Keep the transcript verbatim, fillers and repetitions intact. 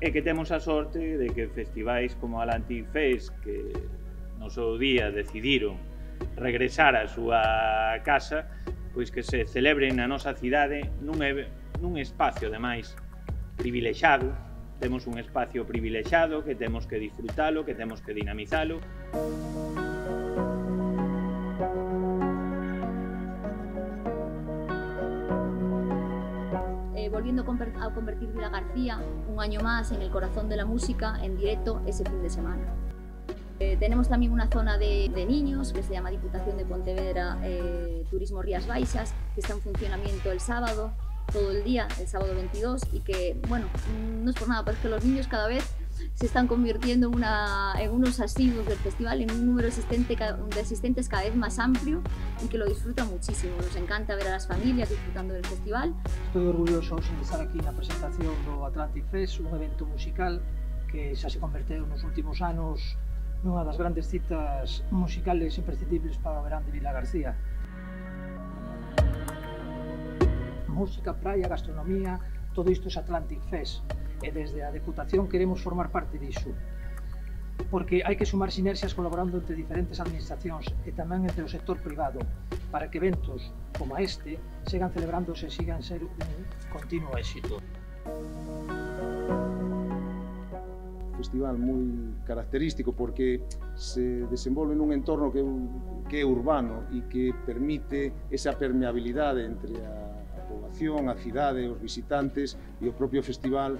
e que temos a sorte de que festivais como a Atlantic Fest, que no seu día decidiron regresar á súa casa, pois que se celebren na nosa cidade nun, nun espacio ademais privilexado. Temos un espacio privilexado que temos que disfrutalo, que temos que dinamizalo. Eh, volviendo a convertir Vilagarcía un año más en el corazón de la música, en directo ese fin de semana. Eh, tenemos también una zona de, de niños que se llama Diputación de Pontevedra, eh, Turismo Rías Baixas, que está en funcionamiento el sábado, todo el día, el sábado veintidós, y que, bueno, no es por nada, pero es que los niños cada vez se están convirtiendo en, una, en unos asiduos del festival, en un número asistente, de asistentes cada vez más amplio y que lo disfrutan muchísimo. Nos encanta ver a las familias disfrutando del festival. Estoy orgulloso de estar aquí en la presentación do Atlantic Fest, un evento musical que xa se converteu nos últimos anos nunha das grandes citas musicales imprescindibles para o verán de Vilagarcía. Música, praia, gastronomía, todo isto é Atlantic Fest e desde a Deputación queremos formar parte disso, porque hai que sumar sinerxias colaborando entre diferentes administracións e tamén entre o sector privado para que eventos como este sigan celebrándose e sigan ser un continuo éxito. Festival moi característico porque se desenvolve nun entorno que é urbano e que permite esa permeabilidade entre a a cidade, os visitantes e o propio festival.